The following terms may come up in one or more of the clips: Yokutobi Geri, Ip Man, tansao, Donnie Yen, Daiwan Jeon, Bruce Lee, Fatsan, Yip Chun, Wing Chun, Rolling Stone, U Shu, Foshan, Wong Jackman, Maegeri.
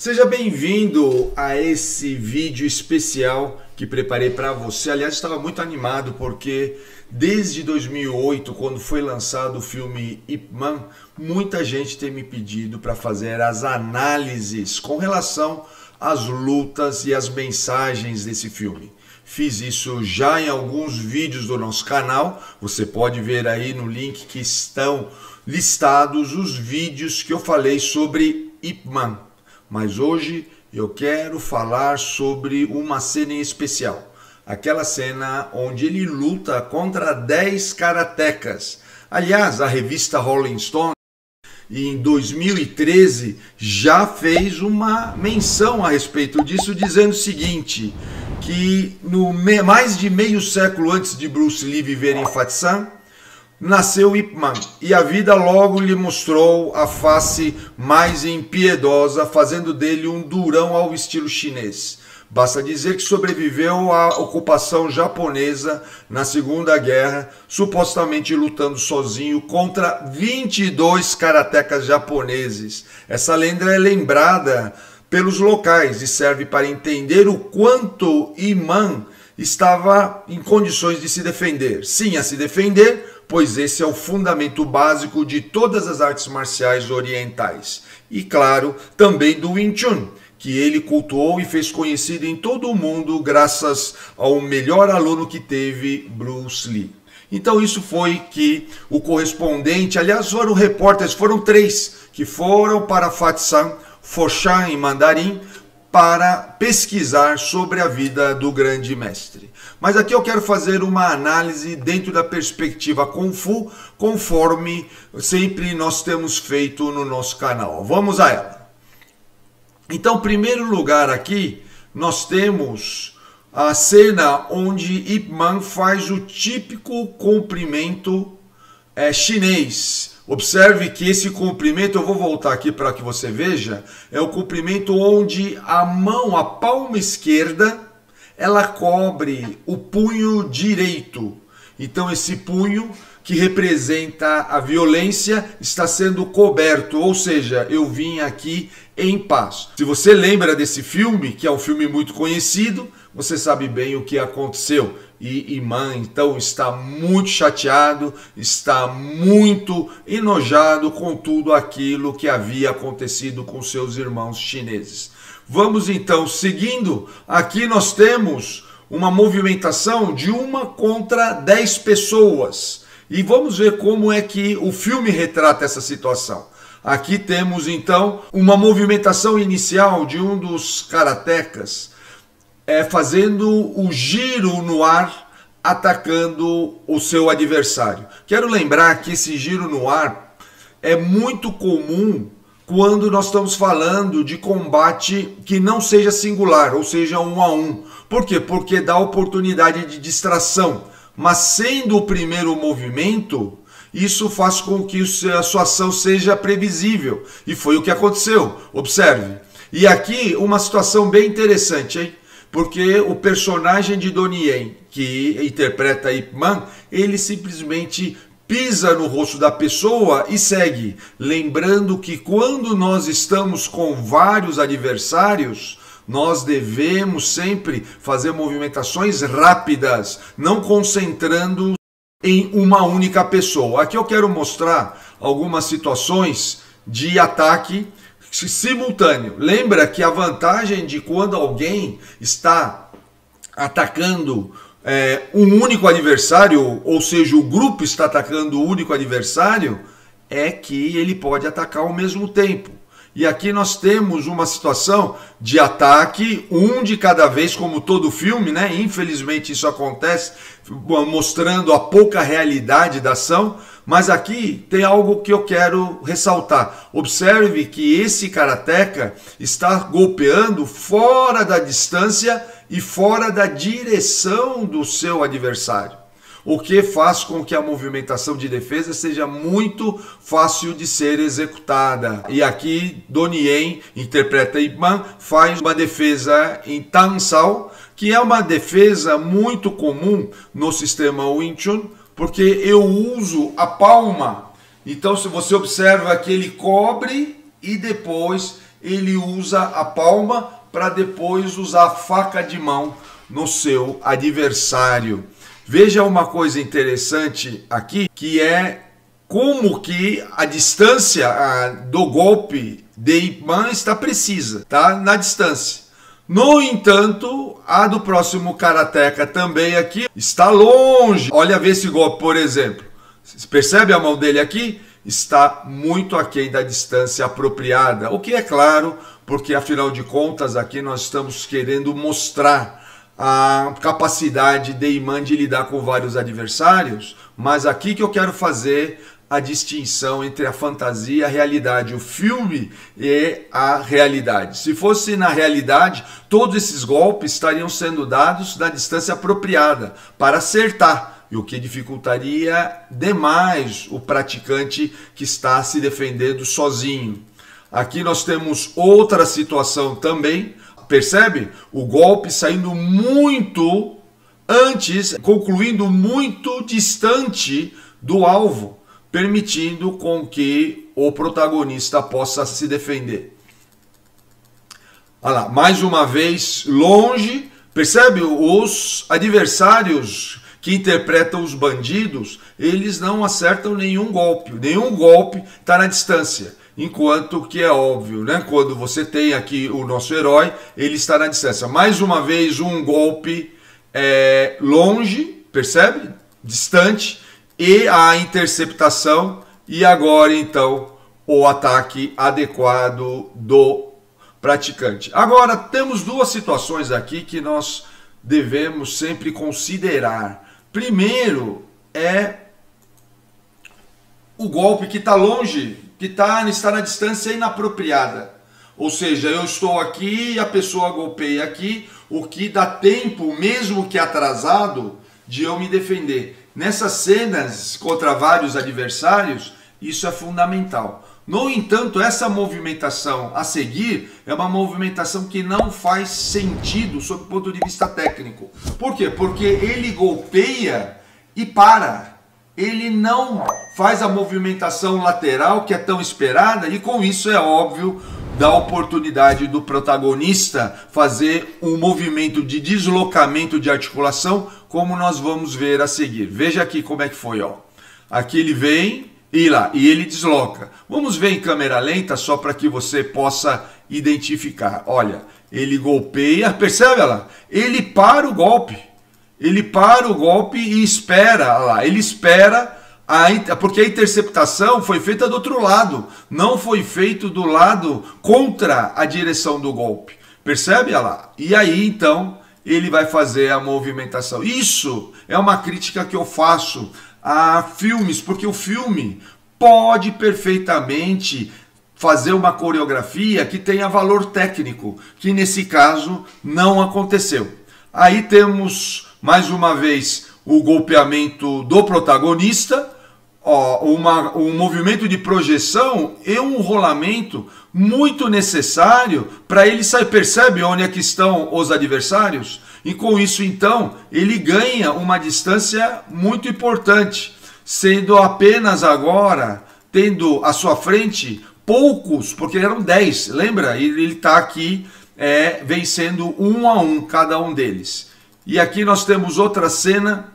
Seja bem-vindo a esse vídeo especial que preparei para você. Aliás, estava muito animado porque desde 2008, quando foi lançado o filme Ip Man, muita gente tem me pedido para fazer as análises com relação às lutas e às mensagens desse filme. Fiz isso já em alguns vídeos do nosso canal, você pode ver aí no link que estão listados os vídeos que eu falei sobre Ip Man. Mas hoje eu quero falar sobre uma cena em especial. Aquela cena onde ele luta contra 10 karatecas. Aliás, a revista Rolling Stone, em 2013, já fez uma menção a respeito disso, dizendo o seguinte, que no mais de meio século antes de Bruce Lee viver em Fatsan, nasceu Ip Man, e a vida logo lhe mostrou a face mais impiedosa, fazendo dele um durão ao estilo chinês. Basta dizer que sobreviveu à ocupação japonesa na Segunda Guerra, supostamente lutando sozinho contra 22 karatecas japoneses. Essa lenda é lembrada pelos locais e serve para entender o quanto Ip Man estava em condições de se defender. Sim, a se defender, pois esse é o fundamento básico de todas as artes marciais orientais. E claro, também do Wing Chun, que ele cultuou e fez conhecido em todo o mundo graças ao melhor aluno que teve, Bruce Lee. Então isso foi que o correspondente, aliás foram repórteres, foram 3 que foram para Fatsan, Foshan em mandarim, para pesquisar sobre a vida do grande mestre. Mas aqui eu quero fazer uma análise dentro da perspectiva Kung Fu, conforme sempre nós temos feito no nosso canal. Vamos a ela. Então, em primeiro lugar aqui, nós temos a cena onde Ip Man faz o típico cumprimento chinês. Observe que esse cumprimento, eu vou voltar aqui para que você veja, é o cumprimento onde a mão, a palma esquerda, ela cobre o punho direito. Então esse punho, que representa a violência, está sendo coberto, ou seja, eu vim aqui em paz. Se você lembra desse filme, que é um filme muito conhecido, você sabe bem o que aconteceu. E Ip Man então está muito chateado, está muito enojado com tudo aquilo que havia acontecido com seus irmãos chineses. Vamos então seguindo, aqui nós temos uma movimentação de 1 contra 10 pessoas. E vamos ver como é que o filme retrata essa situação. Aqui temos então uma movimentação inicial de um dos karatecas, fazendo o giro no ar, atacando o seu adversário. Quero lembrar que esse giro no ar é muito comum quando nós estamos falando de combate que não seja singular, ou seja, 1 a 1. Por quê? Porque dá oportunidade de distração. Mas sendo o primeiro movimento, isso faz com que a sua ação seja previsível. E foi o que aconteceu. Observe. E aqui uma situação bem interessante, hein? Porque o personagem de Donnie Yen, que interpreta Ip Man, ele simplesmente pisa no rosto da pessoa e segue. Lembrando que quando nós estamos com vários adversários, nós devemos sempre fazer movimentações rápidas, não concentrando em uma única pessoa. Aqui eu quero mostrar algumas situações de ataque simultâneo. Lembra que a vantagem de quando alguém está atacando um único adversário, ou seja, o grupo está atacando o único adversário, é que ele pode atacar ao mesmo tempo. E aqui nós temos uma situação de ataque, um de cada vez, como todo filme, né? Infelizmente isso acontece, mostrando a pouca realidade da ação. Mas aqui tem algo que eu quero ressaltar. Observe que esse karateka está golpeando fora da distância e fora da direção do seu adversário, o que faz com que a movimentação de defesa seja muito fácil de ser executada. E aqui Donnie Yen, interpreta Ip Man, faz uma defesa em tansao, que é uma defesa muito comum no sistema Wing Chun, porque eu uso a palma. Então se você observa que ele cobre e depois ele usa a palma para depois usar a faca de mão no seu adversário. Veja uma coisa interessante aqui, que é como que a distância do golpe de Ip Man está precisa, tá? Na distância. No entanto, a do próximo karateka também aqui está longe. Olha, vê esse golpe, por exemplo. Você percebe a mão dele aqui? Está muito aquém da distância apropriada. O que é claro, porque afinal de contas aqui nós estamos querendo mostrar a capacidade de Ip Man de lidar com vários adversários, mas aqui que eu quero fazer a distinção entre a fantasia e a realidade, o filme e a realidade. Se fosse na realidade, todos esses golpes estariam sendo dados na distância apropriada para acertar, e o que dificultaria demais o praticante que está se defendendo sozinho. Aqui nós temos outra situação também, percebe? O golpe saindo muito antes, concluindo muito distante do alvo, permitindo com que o protagonista possa se defender. Olha lá, mais uma vez longe, percebe? Os adversários que interpretam os bandidos, eles não acertam nenhum golpe está na distância. Enquanto que é óbvio, né? Quando você tem aqui o nosso herói, ele está na distância. Mais uma vez um golpe longe, percebe? Distante, e a interceptação, e agora então o ataque adequado do praticante. Agora temos duas situações aqui que nós devemos sempre considerar. Primeiro é o golpe que está longe, que está na distância inapropriada. Ou seja, eu estou aqui, a pessoa golpeia aqui, o que dá tempo, mesmo que atrasado, de eu me defender. Nessas cenas contra vários adversários, isso é fundamental. No entanto, essa movimentação a seguir é uma movimentação que não faz sentido sob o ponto de vista técnico. Por quê? Porque ele golpeia e para. Ele não faz a movimentação lateral que é tão esperada, e com isso é óbvio dá oportunidade do protagonista fazer um movimento de deslocamento de articulação, como nós vamos ver a seguir. Veja aqui como é que foi, ó. Aqui ele vem e lá, e ele desloca. Vamos ver em câmera lenta só para que você possa identificar. Olha, ele golpeia, percebe lá? Ele para o golpe. Ele para o golpe e espera, olha lá, ele espera, porque a interceptação foi feita do outro lado, não foi feito do lado contra a direção do golpe, percebe? Olha lá, e aí então ele vai fazer a movimentação. Isso é uma crítica que eu faço a filmes, porque o filme pode perfeitamente fazer uma coreografia que tenha valor técnico, que nesse caso não aconteceu. Aí temos mais uma vez o golpeamento do protagonista, ó, um movimento de projeção e um rolamento muito necessário para ele sair. Percebe onde é que estão os adversários? E com isso então ele ganha uma distância muito importante, sendo apenas agora, tendo à sua frente poucos, porque eram 10, lembra? Ele está aqui vencendo um a um cada um deles. E aqui nós temos outra cena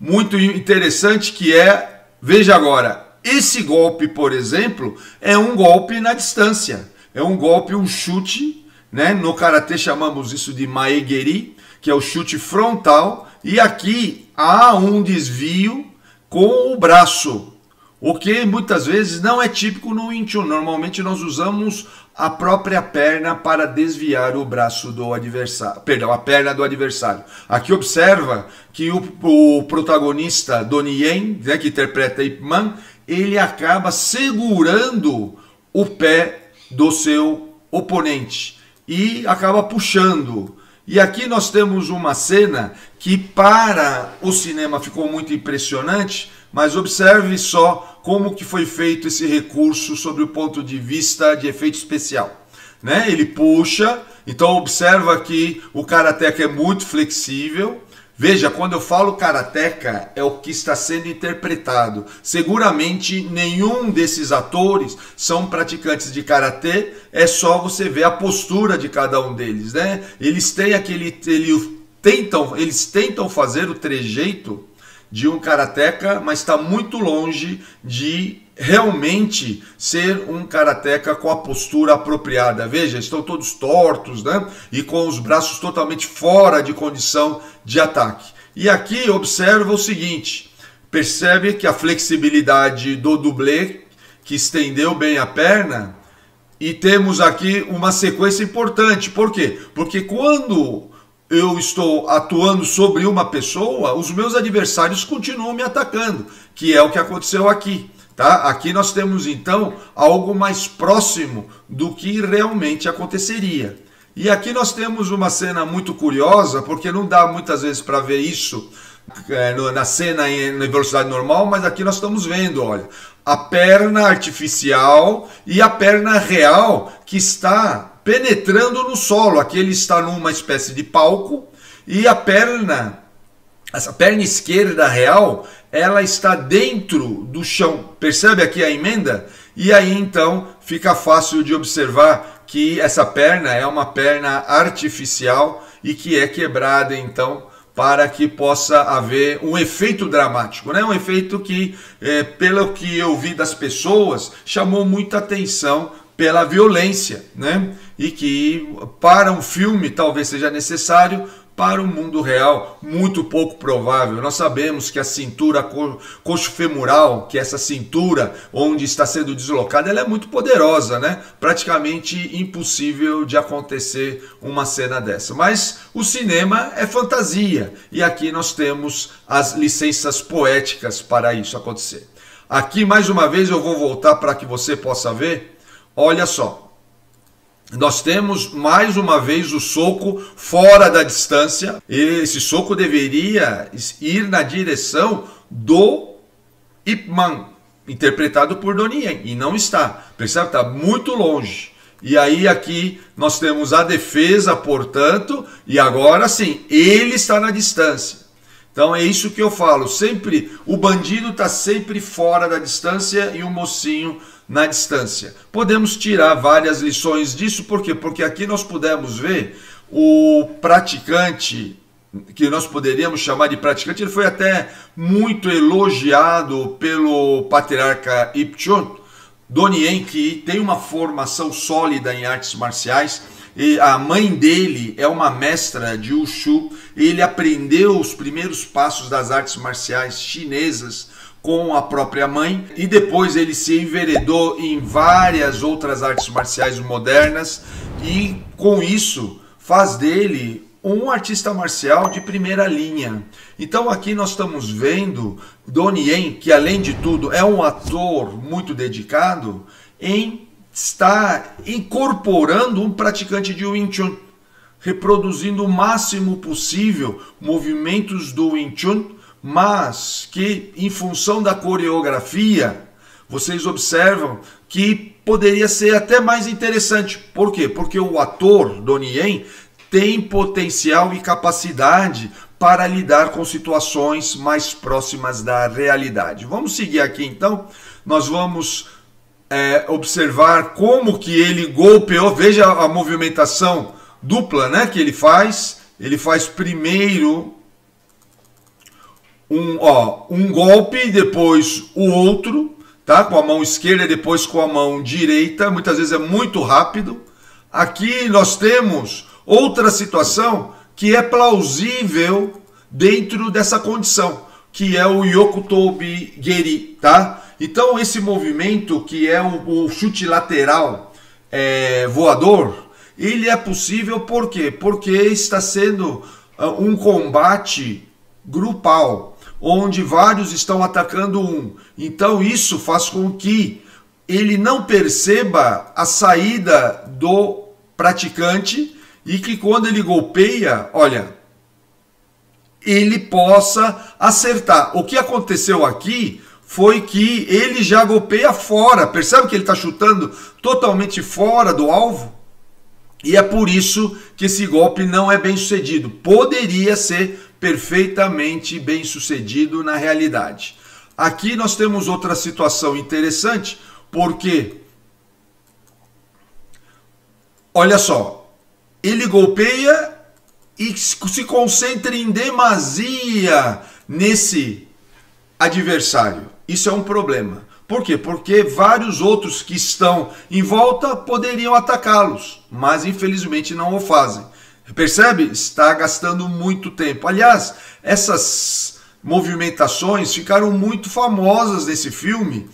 muito interessante que é, veja agora, esse golpe, por exemplo, é um golpe na distância. É um golpe, um chute, né? No karatê chamamos isso de Maegeri, que é o chute frontal. E aqui há um desvio com o braço, o que muitas vezes não é típico no Wing Chun. Normalmente nós usamos a própria perna para desviar o braço do adversário, perdão, a perna do adversário. Aqui observa que o protagonista Donnie Yen, né, que interpreta Ip Man, ele acaba segurando o pé do seu oponente e acaba puxando. E aqui nós temos uma cena que para o cinema ficou muito impressionante, mas observe só como que foi feito esse recurso sobre o ponto de vista de efeito especial, né? Ele puxa, então observa que o karateka é muito flexível, Veja, quando eu falo karateka, é o que está sendo interpretado. Seguramente nenhum desses atores são praticantes de karatê, é só você ver a postura de cada um deles, né? Eles têm aquele, eles tentam fazer o trejeito de um karateka, mas está muito longe de realmente ser um karateka com a postura apropriada. Veja, estão todos tortos, né? E com os braços totalmente fora de condição de ataque. E aqui observa o seguinte, percebe que a flexibilidade do dublê, que estendeu bem a perna, e temos aqui uma sequência importante. Por quê? Porque quando eu estou atuando sobre uma pessoa, os meus adversários continuam me atacando, que é o que aconteceu aqui. Tá? Aqui nós temos então algo mais próximo do que realmente aconteceria. E aqui nós temos uma cena muito curiosa, porque não dá muitas vezes para ver isso na cena em velocidade normal, mas aqui nós estamos vendo, olha, a perna artificial e a perna real que está penetrando no solo. Aqui ele está numa espécie de palco e a perna, essa perna esquerda real, ela está dentro do chão. Percebe aqui a emenda? E aí então fica fácil de observar que essa perna é uma perna artificial e que é quebrada então para que possa haver um efeito dramático, né? Um efeito que, pelo que eu vi das pessoas, chamou muita atenção pela violência, né? E que para um filme talvez seja necessário, para o mundo real, muito pouco provável. Nós sabemos que a cintura coxofemoral, que é essa cintura onde está sendo deslocada, ela é muito poderosa, né? Praticamente impossível de acontecer uma cena dessa. Mas o cinema é fantasia, e aqui nós temos as licenças poéticas para isso acontecer. Aqui, mais uma vez, eu vou voltar para que você possa ver. Olha só. Nós temos mais uma vez o soco fora da distância. Esse soco deveria ir na direção do Ip Man, interpretado por Donnie Yen, e não está. Percebe? Está muito longe. E aí aqui nós temos a defesa, portanto, e agora sim, ele está na distância. Então é isso que eu falo, sempre o bandido está sempre fora da distância e o mocinho na distância. Podemos tirar várias lições disso, por quê? Porque aqui nós pudemos ver o praticante, que nós poderíamos chamar de praticante, ele foi até muito elogiado pelo patriarca Yip Chun, Donnie Yen, que tem uma formação sólida em artes marciais. E a mãe dele é uma mestra de U Shu. Ele aprendeu os primeiros passos das artes marciais chinesas com a própria mãe. E depois ele se enveredou em várias outras artes marciais modernas. E com isso faz dele um artista marcial de primeira linha. Então aqui nós estamos vendo Donnie Yen, que além de tudo é um ator muito dedicado, em está incorporando um praticante de Wing Chun, reproduzindo o máximo possível movimentos do Wing Chun, mas que em função da coreografia, vocês observam que poderia ser até mais interessante. Por quê? Porque o ator Donnie Yen tem potencial e capacidade para lidar com situações mais próximas da realidade. Vamos seguir aqui então, nós vamos observar como que ele golpeou. Veja a movimentação dupla, né, que ele faz. Ele faz primeiro um golpe e depois o outro, tá, com a mão esquerda e depois com a mão direita. Muitas vezes é muito rápido. Aqui nós temos outra situação que é plausível dentro dessa condição, que é o Yokutobi Geri, tá? Então esse movimento, que é o chute lateral voador, ele é possível por quê? Porque está sendo um combate grupal, onde vários estão atacando um. Então isso faz com que ele não perceba a saída do praticante e que quando ele golpeia, olha, ele possa acertar. O que aconteceu aqui foi que ele já golpeia fora. Percebe que ele está chutando totalmente fora do alvo? E é por isso que esse golpe não é bem sucedido. Poderia ser perfeitamente bem-sucedido na realidade. Aqui nós temos outra situação interessante, porque, olha só, ele golpeia e se concentra em demasia nesse adversário. Isso é um problema. Por quê? Porque vários outros que estão em volta poderiam atacá-los, mas infelizmente não o fazem. Percebe? Está gastando muito tempo. Aliás, essas movimentações ficaram muito famosas nesse filme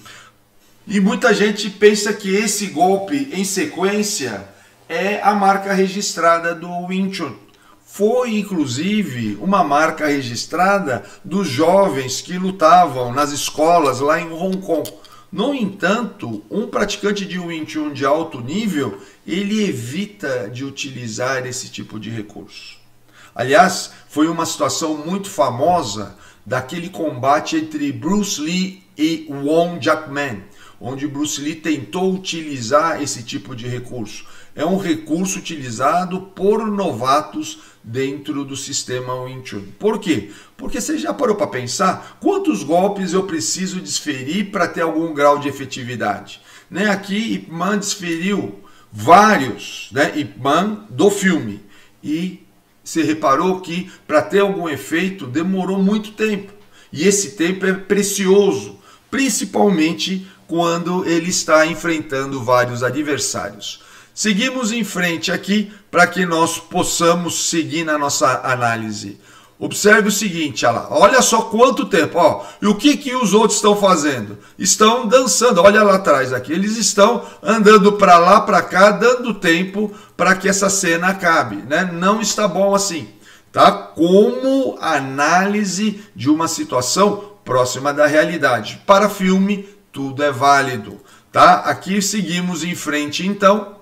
e muita gente pensa que esse golpe em sequência é a marca registrada do Wing Chun. Foi, inclusive, uma marca registrada dos jovens que lutavam nas escolas lá em Hong Kong. No entanto, um praticante de Wing Chun de alto nível, ele evita de utilizar esse tipo de recurso. Aliás, foi uma situação muito famosa daquele combate entre Bruce Lee e Wong Jackman, onde Bruce Lee tentou utilizar esse tipo de recurso. É um recurso utilizado por novatos dentro do sistema Wing Chun. Por quê? Porque você já parou para pensar quantos golpes eu preciso desferir para ter algum grau de efetividade? Né? Aqui Ip Man desferiu vários, né? Ip Man do filme. E você reparou que para ter algum efeito demorou muito tempo. E esse tempo é precioso, principalmente quando ele está enfrentando vários adversários. Seguimos em frente aqui para que nós possamos seguir na nossa análise. Observe o seguinte, olha só quanto tempo. E o que, que os outros estão fazendo? Estão dançando, olha lá atrás aqui. Eles estão andando para lá, para cá, dando tempo para que essa cena acabe, né? Não está bom assim, tá? Como análise de uma situação próxima da realidade. Para filme, tudo é válido, tá? Aqui seguimos em frente então.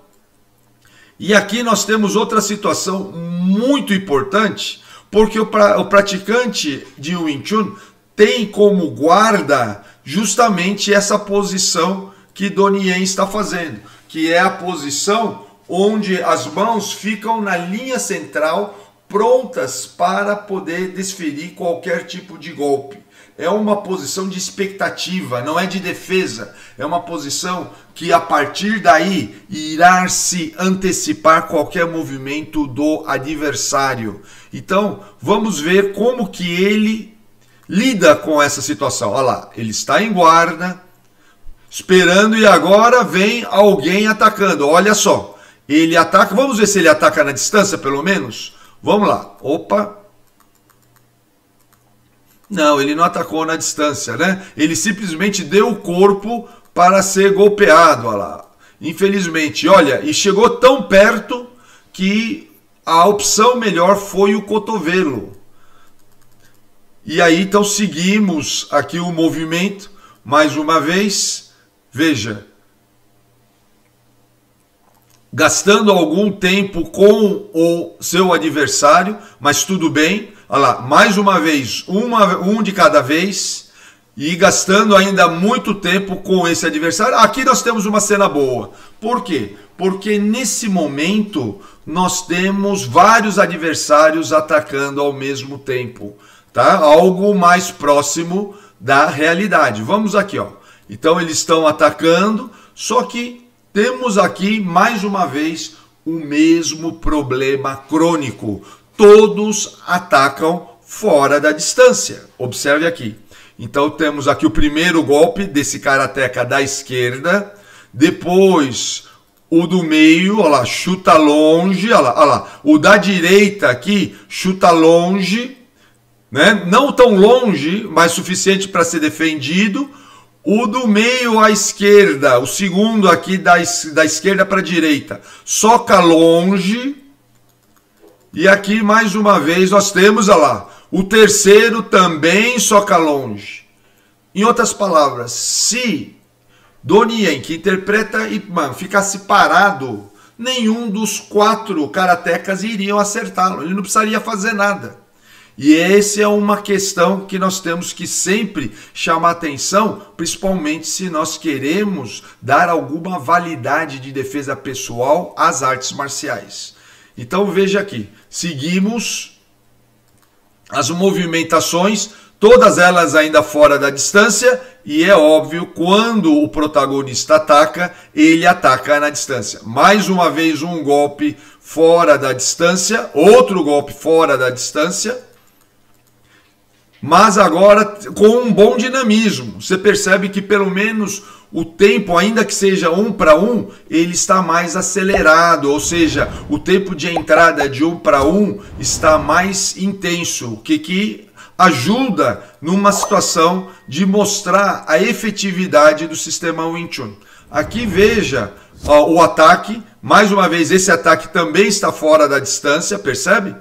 E aqui nós temos outra situação muito importante, porque o praticante de Wing Chun tem como guarda justamente essa posição que Donnie Yen está fazendo, que é a posição onde as mãos ficam na linha central, prontas para poder desferir qualquer tipo de golpe. É uma posição de expectativa, não é de defesa. É uma posição que a partir daí irá se antecipar qualquer movimento do adversário. Então vamos ver como que ele lida com essa situação. Olha lá, ele está em guarda, esperando e agora vem alguém atacando. Olha só, ele ataca, vamos ver se ele ataca na distância pelo menos. Vamos lá, opa. Não, ele não atacou na distância, né? Ele simplesmente deu o corpo para ser golpeado, olha lá. Infelizmente, olha, e chegou tão perto que a opção melhor foi o cotovelo. E aí, então, seguimos aqui o movimento, mais uma vez, veja. Gastando algum tempo com o seu adversário, mas tudo bem. Olha lá, mais uma vez, um de cada vez e gastando ainda muito tempo com esse adversário. Aqui nós temos uma cena boa. Por quê? Porque nesse momento nós temos vários adversários atacando ao mesmo tempo, tá? Algo mais próximo da realidade. Vamos aqui, ó. Então eles estão atacando, só que temos aqui mais uma vez o mesmo problema crônico. Todos atacam fora da distância. Observe aqui. Então temos aqui o primeiro golpe desse karateca da esquerda. Depois o do meio, olha lá, chuta longe. Olha lá, o da direita aqui, chuta longe. Né? Não tão longe, mas suficiente para ser defendido. O do meio à esquerda, o segundo aqui da esquerda para a direita, soca longe. E aqui, mais uma vez, nós temos, olha lá, o terceiro também soca longe. Em outras palavras, se Donnie Yen, que interpreta Ip Man, ficasse parado, nenhum dos quatro karatecas iriam acertá-lo. Ele não precisaria fazer nada. E essa é uma questão que nós temos que sempre chamar atenção, principalmente se nós queremos dar alguma validade de defesa pessoal às artes marciais. Então veja aqui, seguimos as movimentações, todas elas ainda fora da distância, e é óbvio, quando o protagonista ataca, ele ataca na distância. Mais uma vez um golpe fora da distância, outro golpe fora da distância, mas agora com um bom dinamismo. Você percebe que pelo menos o tempo, ainda que seja 1 para 1, ele está mais acelerado, ou seja, o tempo de entrada de 1 para 1 está mais intenso, o que ajuda numa situação de mostrar a efetividade do sistema Wing Chun. Aqui veja o ataque. Mais uma vez, esse ataque também está fora da distância, percebe?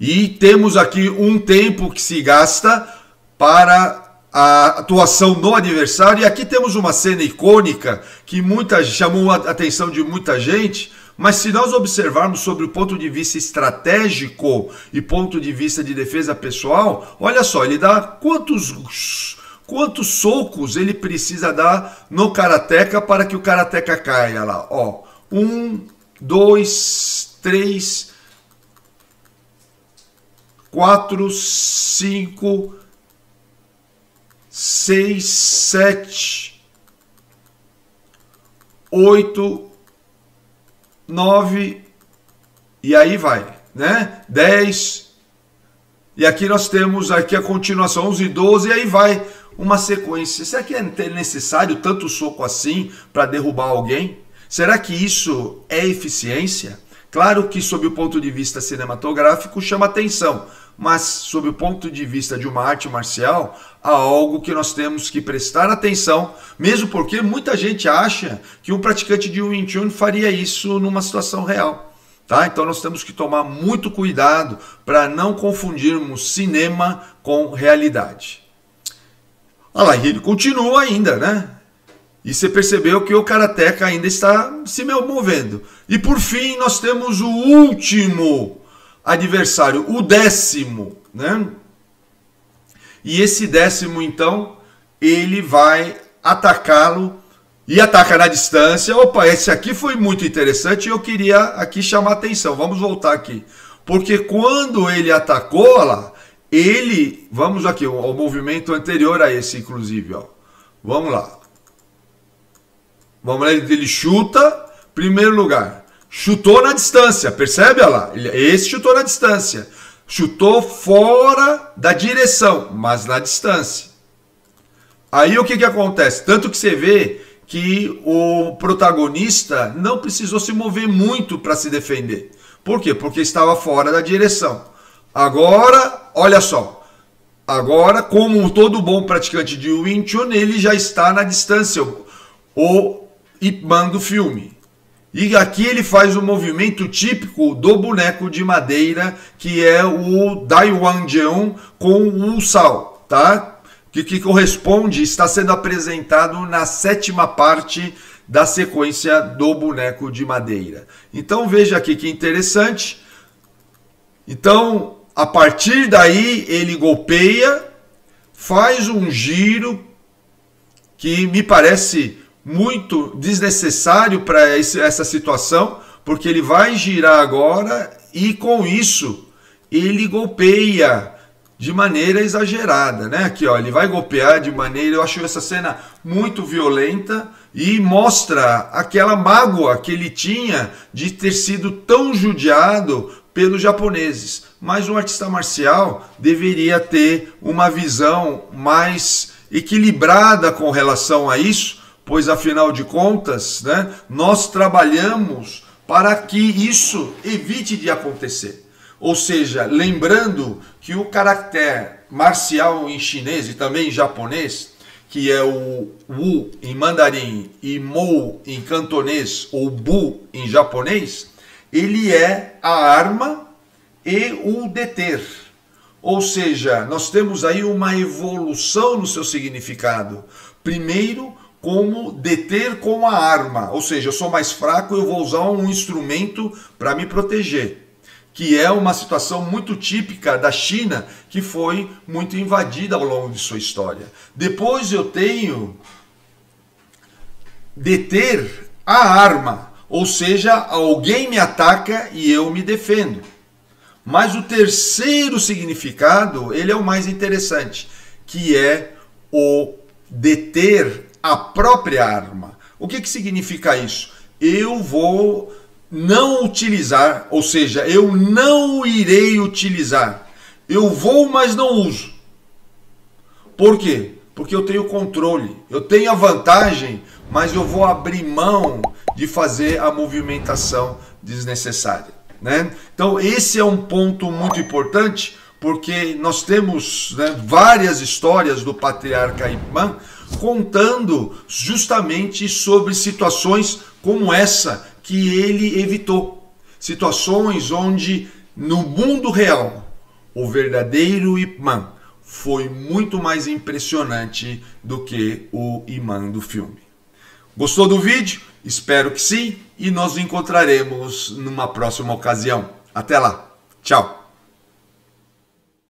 E temos aqui um tempo que se gasta para a atuação no adversário. E aqui temos uma cena icônica que chamou a atenção de muita gente, mas se nós observarmos sobre o ponto de vista estratégico e ponto de vista de defesa pessoal, olha só, ele dá quantos socos ele precisa dar no karateka para que o karateka caia lá, ó. 1, 2, 3, 4, 5, 6, 7, 8, 9 e aí vai, né? 10. E aqui nós temos aqui a continuação, 11 e 12 e aí vai. Uma sequência. Será que é necessário tanto soco assim para derrubar alguém? Será que isso é eficiência? Claro que sob o ponto de vista cinematográfico chama atenção, mas sob o ponto de vista de uma arte marcial, há algo que nós temos que prestar atenção, mesmo porque muita gente acha que um praticante de Wing Chun faria isso numa situação real. Tá? Então nós temos que tomar muito cuidado para não confundirmos cinema com realidade. Olha lá, ele continua ainda, né? E você percebeu que o karateka ainda está se movendo. E por fim, nós temos o último adversário, o 10º, né? E esse 10º, então, ele vai atacá-lo e ataca na distância. Opa, esse aqui foi muito interessante e eu queria aqui chamar atenção. Vamos voltar aqui. Porque quando ele atacou, olha lá, ele, vamos aqui, o movimento anterior a esse, inclusive, ó. Vamos lá. Vamos lá, ele chuta, primeiro lugar. Chutou na distância, percebe? Olha lá, esse chutou na distância. Chutou fora da direção, mas na distância. Aí o que que acontece? Tanto que você vê que o protagonista não precisou se mover muito para se defender. Por quê? Porque estava fora da direção. Agora, olha só, agora, como todo bom praticante de Wing Chun, ele já está na distância, o Ip Man do filme. E aqui ele faz um movimento típico do boneco de madeira, que é o Daiwan Jeon com o sal, tá? Que corresponde, está sendo apresentado na 7ª parte da sequência do boneco de madeira. Então veja aqui que interessante. Então, a partir daí, ele golpeia, faz um giro que me parece muito desnecessário para essa situação, porque ele vai girar agora e com isso ele golpeia de maneira exagerada, né? Aqui, ó, ele vai golpear de maneira, eu acho essa cena muito violenta e mostra aquela mágoa que ele tinha de ter sido tão judiado pelos japoneses, mas um artista marcial deveria ter uma visão mais equilibrada com relação a isso, pois afinal de contas, né, nós trabalhamos para que isso evite de acontecer. Ou seja, lembrando que o caractere marcial em chinês e também em japonês, que é o Wu em mandarim e Mou em cantonês ou Bu em japonês, ele é a arma e o deter. Ou seja, nós temos aí uma evolução no seu significado. Primeiro, como deter com a arma. Ou seja, eu sou mais fraco, eu vou usar um instrumento para me proteger. Que é uma situação muito típica da China, que foi muito invadida ao longo de sua história. Depois eu tenho deter a arma. Ou seja, alguém me ataca e eu me defendo. Mas o terceiro significado, ele é o mais interessante, que é o deter a própria arma. O que que significa isso? Eu vou não utilizar, ou seja, eu não irei utilizar. Eu vou, mas não uso. Por quê? Porque eu tenho controle, eu tenho a vantagem, mas eu vou abrir mão de fazer a movimentação desnecessária, né? Então esse é um ponto muito importante, porque nós temos, né, várias histórias do patriarca Ip Man contando justamente sobre situações como essa que ele evitou. Situações onde no mundo real o verdadeiro Ip Man foi muito mais impressionante do que o Ip Man do filme. Gostou do vídeo? Espero que sim, e nós nos encontraremos numa próxima ocasião. Até lá, tchau!